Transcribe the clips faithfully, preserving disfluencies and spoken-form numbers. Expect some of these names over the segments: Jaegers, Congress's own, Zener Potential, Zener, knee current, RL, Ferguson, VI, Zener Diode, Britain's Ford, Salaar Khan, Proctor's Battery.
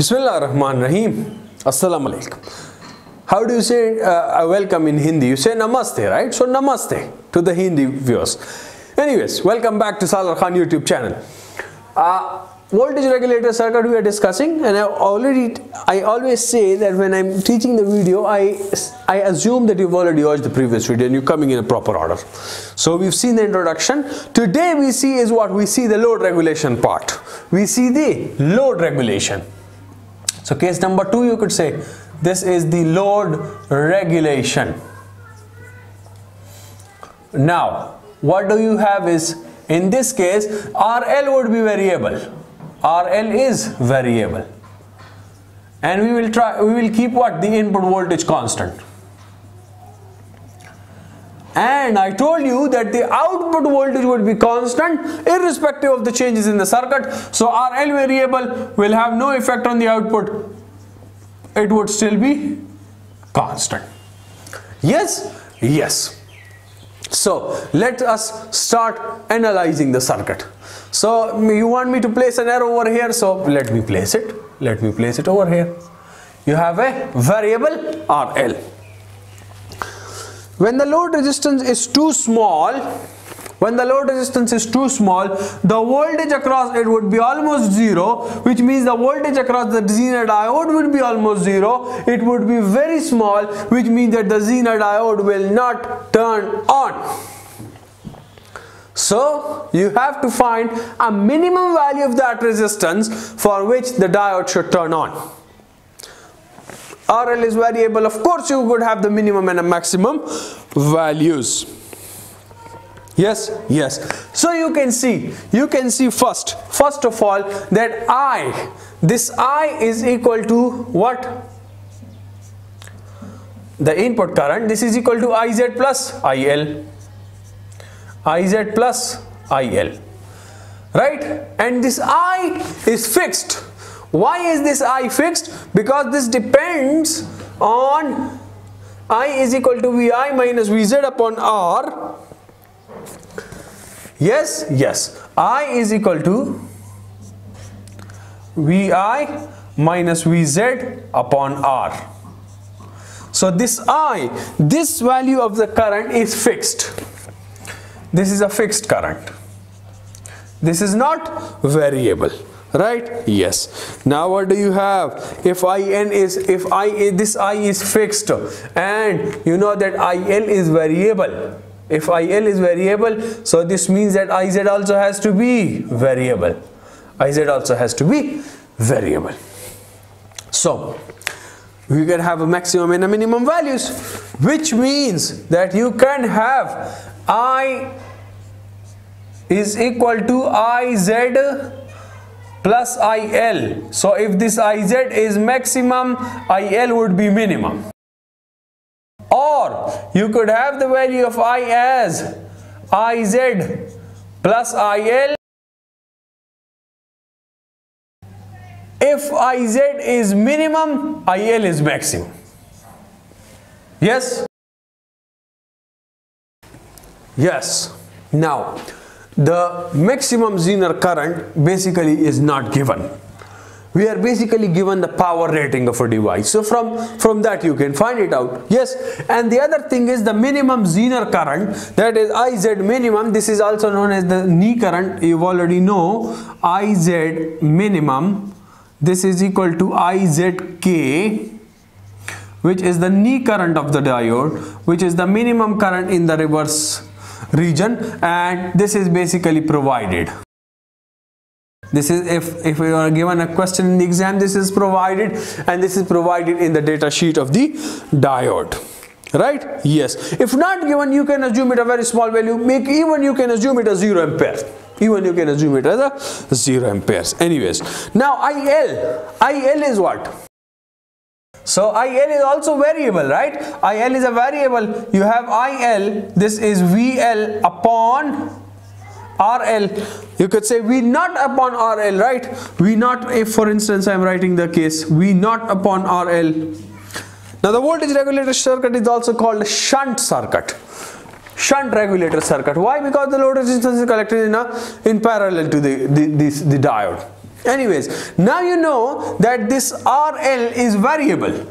Bismillahirrahmanirrahim. Assalamu alaikum. How do you say uh, welcome in Hindi? You say namaste, right? So namaste to the Hindi viewers. Anyways, welcome back to Salaar Khan YouTube channel. Uh, voltage regulator circuit we are discussing, and I already, I always say that when I'm teaching the video, I, I assume that you've already watched the previous video and you're coming in a proper order. So we've seen the introduction. Today we see is what we see the load regulation part. We see the load regulation. So case number two, you could say this is the load regulation. Now, what do you have is, in this case, R L would be variable. R L is variable, and we will try we will keep what the input voltage constant, and I told you that the output voltage would be constant irrespective of the changes in the circuit. So R L variable will have no effect on the output, it would still be constant. Yes, yes. So let us start analyzing the circuit. So you want me to place an arrow over here, so let me place it. Let me place it over here. You have a variable R L. When the load resistance is too small, when the load resistance is too small, the voltage across it would be almost zero, which means the voltage across the Zener diode would be almost zero. It would be very small, which means that the Zener diode will not turn on. So you have to find a minimum value of that resistance for which the diode should turn on. R L is variable, of course you could have the minimum and a maximum values. Yes, yes. So you can see, you can see first, first of all that I, this I is equal to what? The input current, this is equal to I Z plus I L. I Z plus I L, right? And this I is fixed. Why is this I fixed? Because this depends on I is equal to V I minus V Z upon R. Yes, yes. I is equal to V I minus V Z upon R. So this I, this value of the current is fixed. This is a fixed current. This is not variable, right? Yes. Now what do you have? If In is, if I, this I is fixed, and you know that I L is variable. If I L is variable, so this means that I Z also has to be variable. I Z also has to be variable. So we can have a maximum and a minimum values, which means that you can have I is equal to I Z plus I L. So if this I Z is maximum, I L would be minimum. Or you could have the value of I as I Z plus I L if I Z is minimum, I L is maximum. Yes? Yes. Now, the maximum Zener current basically is not given. We are basically given the power rating of a device. So from, from that you can find it out. Yes. And the other thing is the minimum Zener current, that is I Z minimum. This is also known as the knee current. You already know I Z minimum. This is equal to I Z K, which is the knee current of the diode, which is the minimum current in the reverse region, and this is basically provided. This is if if you are given a question in the exam, this is provided, and this is provided in the data sheet of the diode, right? Yes. If not given, you can assume it a very small value. Make even you can assume it as zero amperes. Even you can assume it as a zero amperes. Anyways, now I L, I L is what? So I L is also variable, right? I L is a variable. You have I L, this is V L upon R L. You could say V naught upon R L, right? V naught, if for instance I am writing the case V naught upon R L. Now the voltage regulator circuit is also called a shunt circuit. Shunt regulator circuit. Why? Because the load resistance is collected in, a, in parallel to the, the, this, the diode. Anyways, now you know that this R L is variable.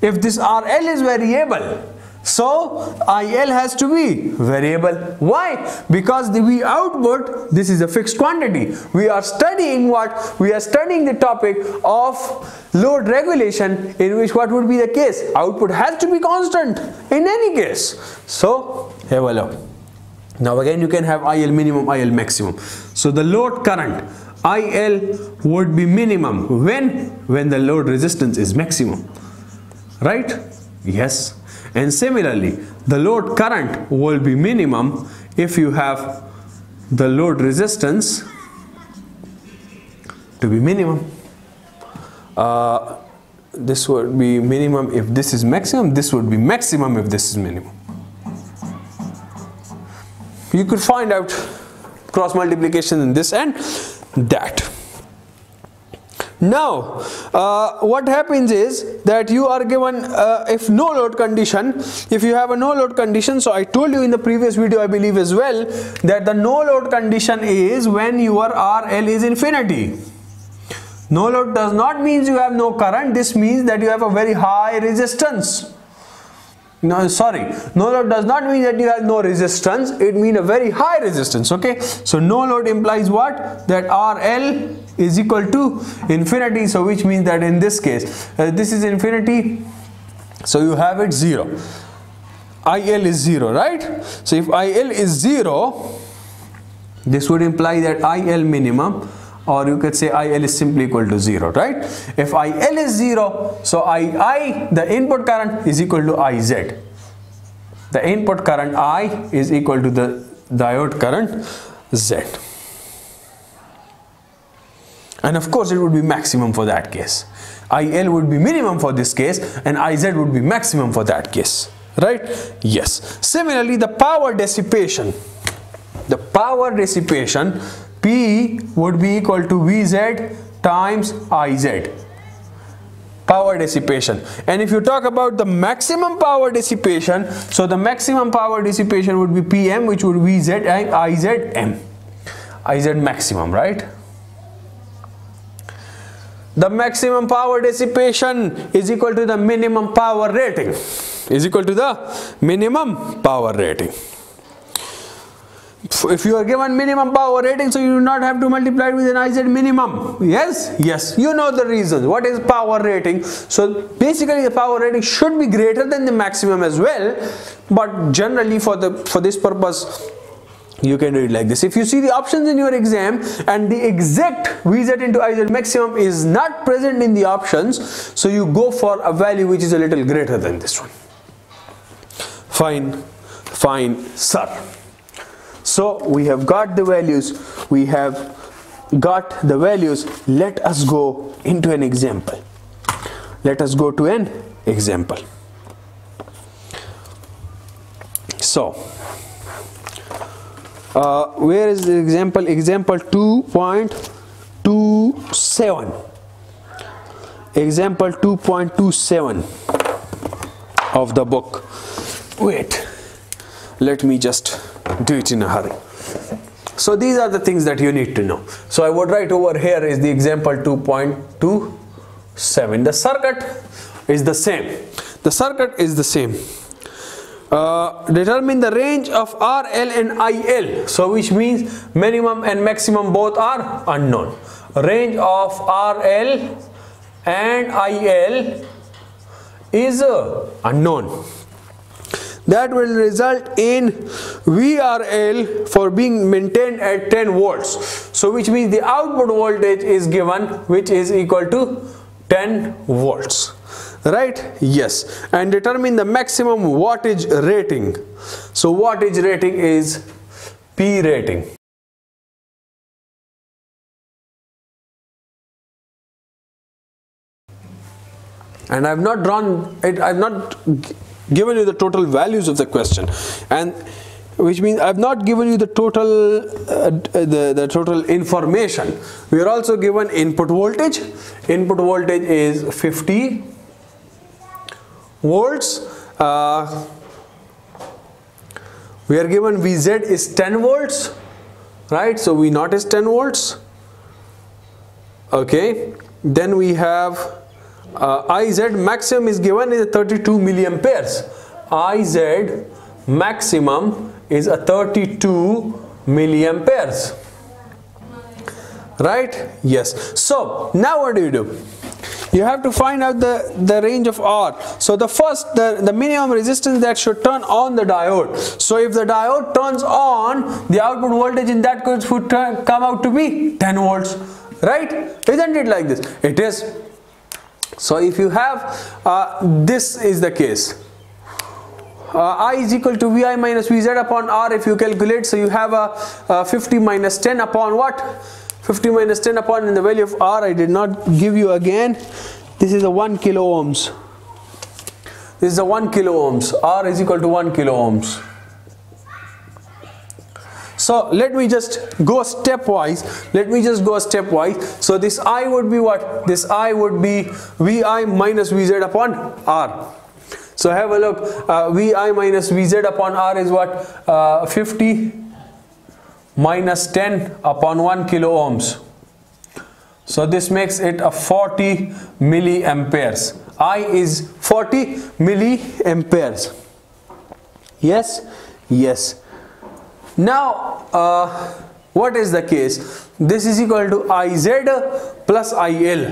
If this R L is variable, so I L has to be variable. Why? Because the V output, this is a fixed quantity. We are studying what? We are studying the topic of load regulation, in which what would be the case? Output has to be constant in any case. So, here we go. Now again you can have I L minimum, I L maximum. So the load current, I L would be minimum when? When the load resistance is maximum. Right? Yes. And similarly, the load current will be minimum if you have the load resistance to be minimum. Uh, this would be minimum if this is maximum. This would be maximum if this is minimum. You could find out cross multiplication in this and that. Now, uh, what happens is that you are given uh, if no load condition, if you have a no load condition, so I told you in the previous video I believe as well, that the no load condition is when your R L is infinity. No load does not mean you have no current, this means that you have a very high resistance. No, sorry, no load does not mean that you have no resistance, it means a very high resistance, okay. So no load implies what? That R L is equal to infinity, so which means that in this case, uh, this is infinity, so you have it zero. I L is zero, right? So if I L is zero, this would imply that I L minimum, or you could say I L is simply equal to zero, right? If I L is zero, so I I, the input current, is equal to I Z. The input current I is equal to the diode current Z. And of course it would be maximum for that case. I L would be minimum for this case and I Z would be maximum for that case, right? Yes. Similarly, the power dissipation, the power dissipation P would be equal to V Z times I Z, power dissipation. And if you talk about the maximum power dissipation, so the maximum power dissipation would be P M, which would be V Z and I Z M, I Z maximum, right? The maximum power dissipation is equal to the minimum power rating, is equal to the minimum power rating. If you are given minimum power rating, so you do not have to multiply it with an I Z minimum. Yes, yes, you know the reason. What is power rating? So basically the power rating should be greater than the maximum as well, but generally for the for this purpose you can do it like this. If you see the options in your exam and the exact V Z into I Z maximum is not present in the options, so you go for a value which is a little greater than this one. Fine, fine, sir. So we have got the values, we have got the values. Let us go into an example. Let us go to an example. So, Uh, where is the example? Example two point two seven. Example two point two seven of the book. Wait, let me just do it in a hurry. So these are the things that you need to know. So I would write over here is the example two point two seven. The circuit is the same. The circuit is the same. Uh, determine the range of R L and I L, so which means minimum and maximum both are unknown. Range of R L and I L is uh, unknown. That will result in V R L for being maintained at ten volts, so which means the output voltage is given, which is equal to ten volts. Right? Yes. And determine the maximum wattage rating. So wattage rating is P rating. And I've not drawn it, I've not given you the total values of the question, and which means I've not given you the total uh, the, the total information. We are also given input voltage. Input voltage is fifty volts. Uh, we are given V Z is ten volts, right? So V naught is ten volts. Okay, then we have uh, I Z maximum is given is thirty-two milliamperes. I Z maximum is a thirty-two milliamperes, right? Yes. So now what do you do? You have to find out the the range of R. So the first the, the minimum resistance that should turn on the diode. So if the diode turns on, the output voltage in that case would turn, come out to be ten volts, right? Isn't it like this? It is. So if you have uh, this is the case, Uh, I is equal to V I minus V Z upon R. If you calculate, so you have a, a fifty minus ten upon what? fifty minus ten upon, in the value of R I did not give you again. This is a one kilo ohms. This is a one kilo ohms. R is equal to one kilo ohms. So let me just go stepwise. Let me just go stepwise. So this I would be what? This I would be V I minus V Z upon R. So have a look, uh, V I minus V Z upon R is what? Uh, fifty minus ten upon one kilo ohms. So this makes it a forty milliamperes. I is forty milliamperes. Yes, yes. Now, uh, what is the case? This is equal to I Z plus I L.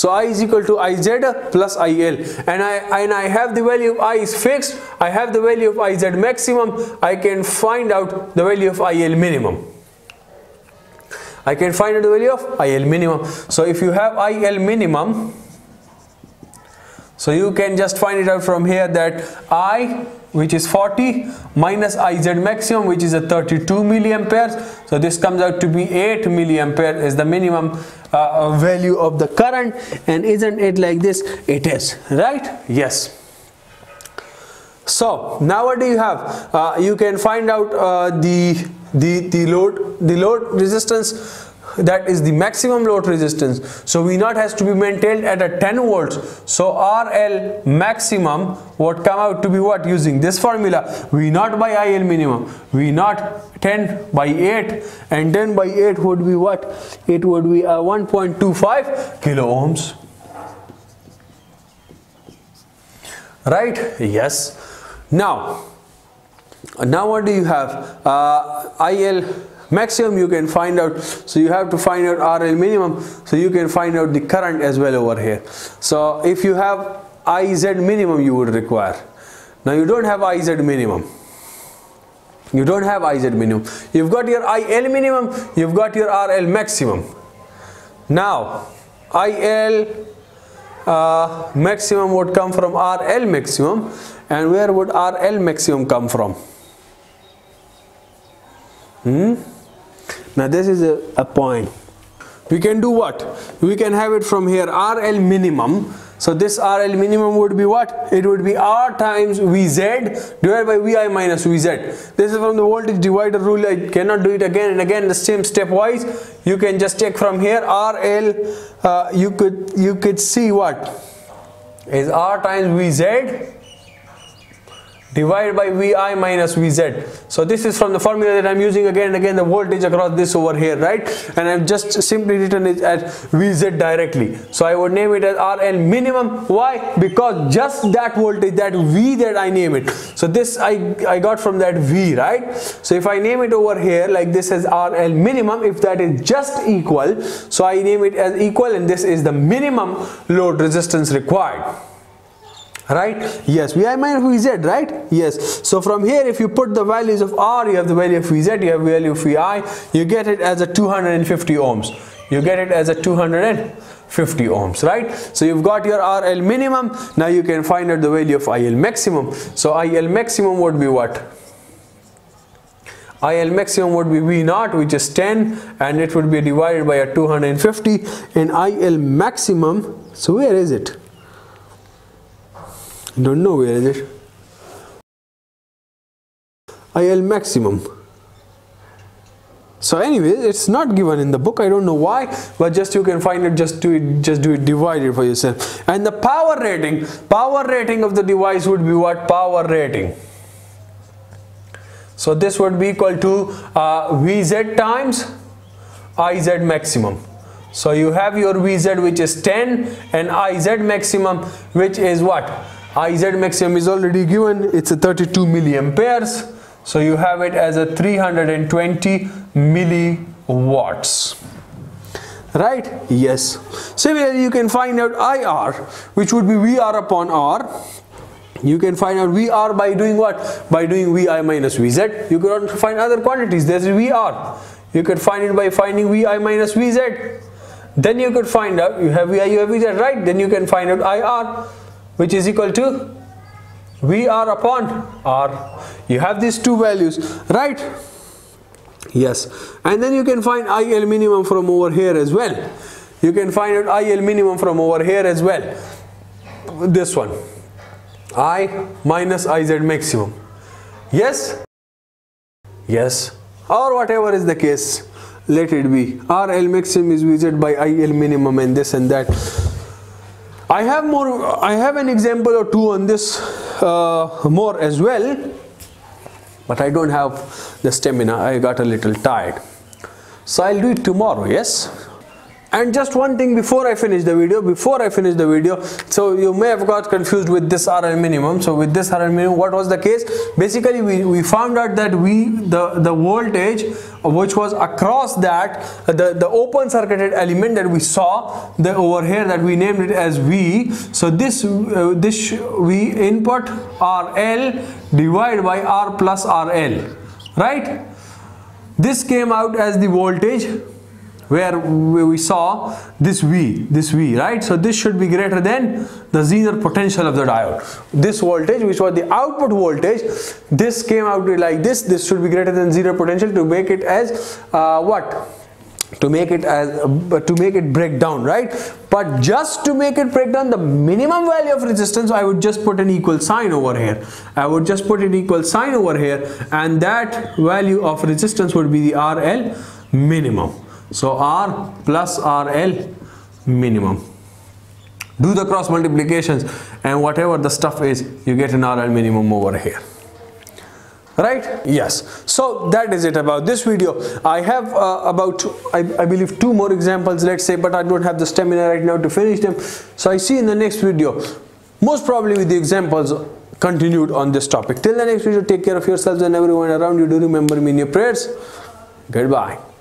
So I is equal to I Z plus I L, and I and I have the value of I is fixed. I have the value of I Z maximum. I can find out the value of I L minimum. I can find out the value of I L minimum. So if you have I L minimum, so you can just find it out from here, that I, which is forty, minus I Z maximum, which is a thirty-two milliamperes. So this comes out to be eight milliampere is the minimum uh, value of the current. And isn't it like this? It is, right? Yes. So now what do you have? Uh, you can find out uh, the the the load the load resistance. That is the maximum load resistance. So V naught has to be maintained at a ten volts. So R L maximum would come out to be what? Using this formula, V naught by I L minimum. V naught ten by eight, and ten by eight would be what? It would be a one point two five kilo ohms. Right? Yes. Now, now what do you have? Uh, I L maximum you can find out, so you have to find out R L minimum, so you can find out the current as well over here. So if you have I Z minimum, you would require. Now you don't have I Z minimum. You don't have I Z minimum. You've got your I L minimum, you've got your R L maximum. Now I L uh, maximum would come from R L maximum, and where would R L maximum come from? Hmm? Now this is a, a point. We can do what? We can have it from here, R L minimum. So this R L minimum would be what? It would be R times V Z divided by V I minus V Z. This is from the voltage divider rule. I cannot do it again and again the same stepwise. You can just take from here R L. Uh, you could you could see what is R times V Z divided by V I minus V Z. So this is from the formula that I'm using again and again, the voltage across this over here, right? And I've just simply written it as V Z directly. So I would name it as R L minimum. Why? Because just that voltage, that V that I name it. So this I, I got from that V, right? So if I name it over here like this as R L minimum, if that is just equal, so I name it as equal, and this is the minimum load resistance required. Right? Yes. V I minus V Z, right? Yes. So from here, if you put the values of R, you have the value of V Z, you have the value of V I, you get it as a two hundred fifty ohms. You get it as a two hundred fifty ohms, right? So you've got your R L minimum. Now you can find out the value of I L maximum. So I L maximum would be what? I L maximum would be V naught, which is ten, and it would be divided by a two hundred fifty, and I L maximum, so where is it? Don't know where is it. I L maximum. So anyways, it's not given in the book. I don't know why, but just you can find it. Just do it. Just do it. Divide it for yourself. And the power rating. Power rating of the device would be what? Power rating. So this would be equal to uh, V Z times I Z maximum. So you have your V Z which is ten and I Z maximum, which is what? I Z maximum is already given, it's a thirty-two milliamperes. So you have it as a three hundred twenty milliwatts. Right? Yes. Similarly, you can find out I R, which would be V R upon R. You can find out V R by doing what? By doing V I minus V Z. You cannot find other quantities. There's V R. You could find it by finding V I minus V Z. Then you could find out, you have V I, you have V Z, right? Then you can find out I R, which is equal to V R upon R. You have these two values, right? Yes. And then you can find I L minimum from over here as well. You can find out I L minimum from over here as well. This one. I minus I Z maximum. Yes? Yes. Or whatever is the case, let it be. R L maximum is V Z by I L minimum and this and that. I have more. I have an example or two on this uh, more as well. But I don't have the stamina. I got a little tired. So I'll do it tomorrow. Yes. And just one thing before I finish the video, before I finish the video, so you may have got confused with this R L minimum. So with this R L minimum, what was the case? Basically, we, we found out that we, the, the voltage, which was across that, the, the open circuited element that we saw the, over here, that we named it as V. So this, uh, this we input R L divided by R plus R L, right? This came out as the voltage, where we saw this V, this V, right? So this should be greater than the Zener potential of the diode. This voltage, which was the output voltage, this came out like this. This should be greater than Zener potential to make it as uh, what? To make it as uh, to make it break down, right? But just to make it break down, the minimum value of resistance, I would just put an equal sign over here. I would just put an equal sign over here, and that value of resistance would be the R L minimum. So R plus R L minimum. Do the cross multiplications and whatever the stuff is, you get an R L minimum over here. Right? Yes. So that is it about this video. I have uh, about, I, I believe, two more examples, let's say, but I don't have the stamina right now to finish them. So I see you in the next video, most probably with the examples continued on this topic. Till the next video, take care of yourselves and everyone around you. Do remember me in your prayers. Goodbye.